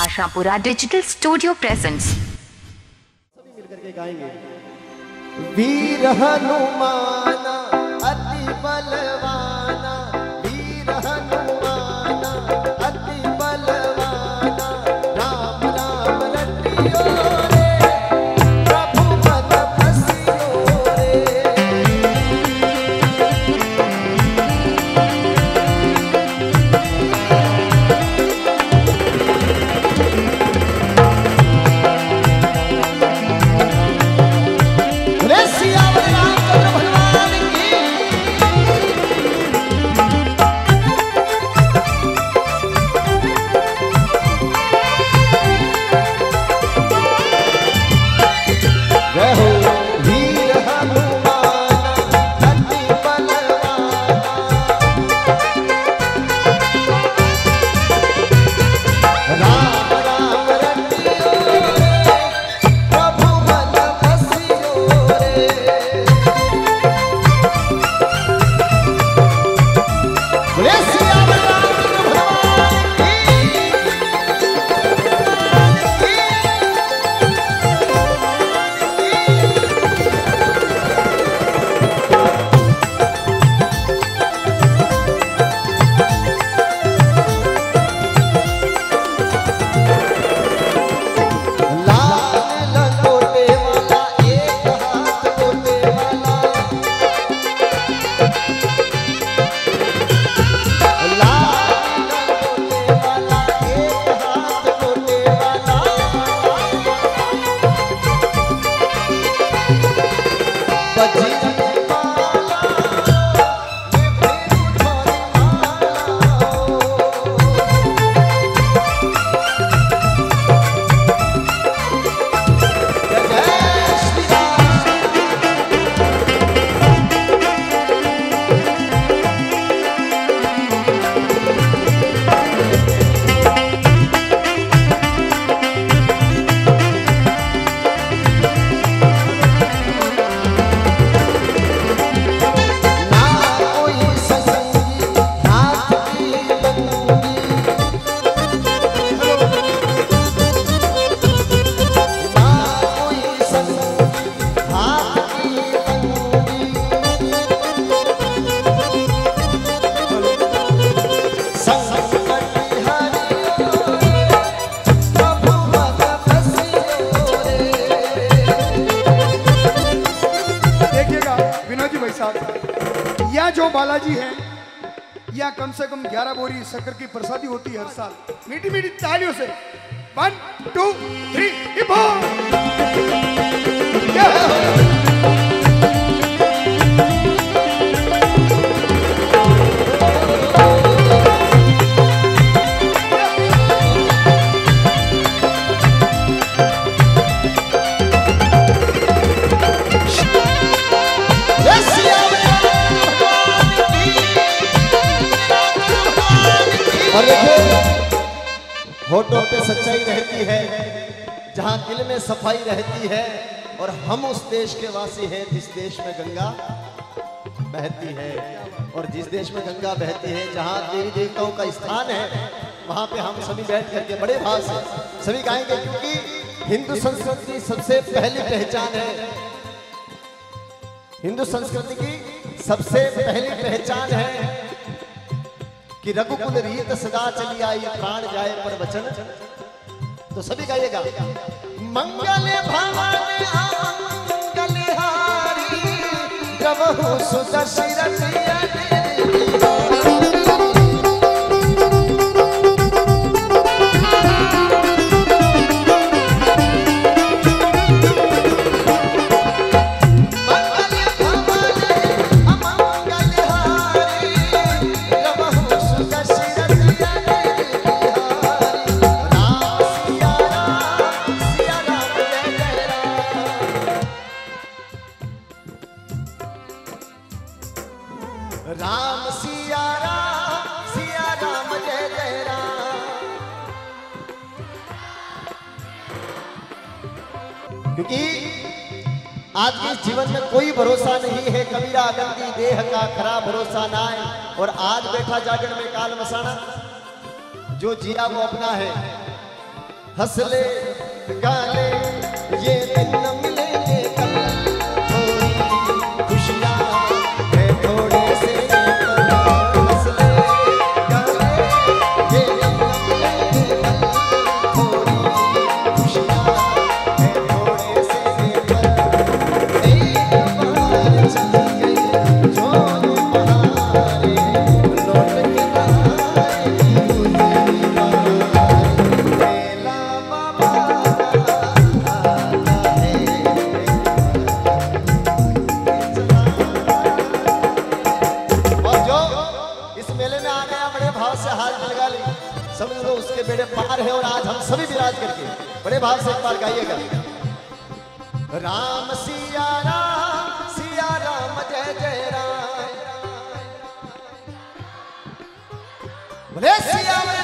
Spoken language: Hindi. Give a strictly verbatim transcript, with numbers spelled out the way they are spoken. Ashapura digital studio presents. सभी मिलकर के गाएंगे। वीर हनुमाना अति बलवाना, वीर हनुमाना अति बलवाना, राम नाम रटियो रे, प्रभु मद बसियो रे। या जो बालाजी है या कम से कम ग्यारह बोरी शक्कर की प्रसादी होती है हर साल। मीठी मीठी तालियों से वन टू थ्री हिप। होठों पे सच्चाई रहती है, जहाँ दिल में सफाई रहती है, और हम उस देश के वासी हैं जिस देश में गंगा बहती है, और जिस देश में गंगा बहती है, जहाँ देवी देवताओं का स्थान है, वहाँ पे हम सभी बैठ करके बड़े भाव से सभी गाएंगे, क्योंकि हिंदू संस्कृति की सबसे पहली पहचान है। हिंदू संस्कृति की सबसे पहली पहचान है कि रघुकुल रीत सदा चली आई, प्राण जाए पर वचन। तो सभी गाइएगा। मंगल भवन मंगलहारी, प्रभु सुदर्शन राम सिया राम सिया राम जय जय राम। क्योंकि आज के जीवन में कोई भरोसा नहीं है, कबीरा गंदी देह का खरा भरोसा ना है। और आज बैठा जागरण में काल मसाना, जो जिया वो अपना है। हंसले गाले ये दिन न मिलेंगे कल, थोड़ी खुशियाँ है थोड़े से पल। हंसले गाले ये दिन न मिलेंगे कल, थोड़ी खुशियाँ है थोड़े से पल। एक बार चली गई जो हमारे, लौट के ना आएगी है। और आज हम सभी विराज करके बड़े भाव से एक बार गाइएगा। राम सिया राम सिया राम जय जय राम, बोले सिया।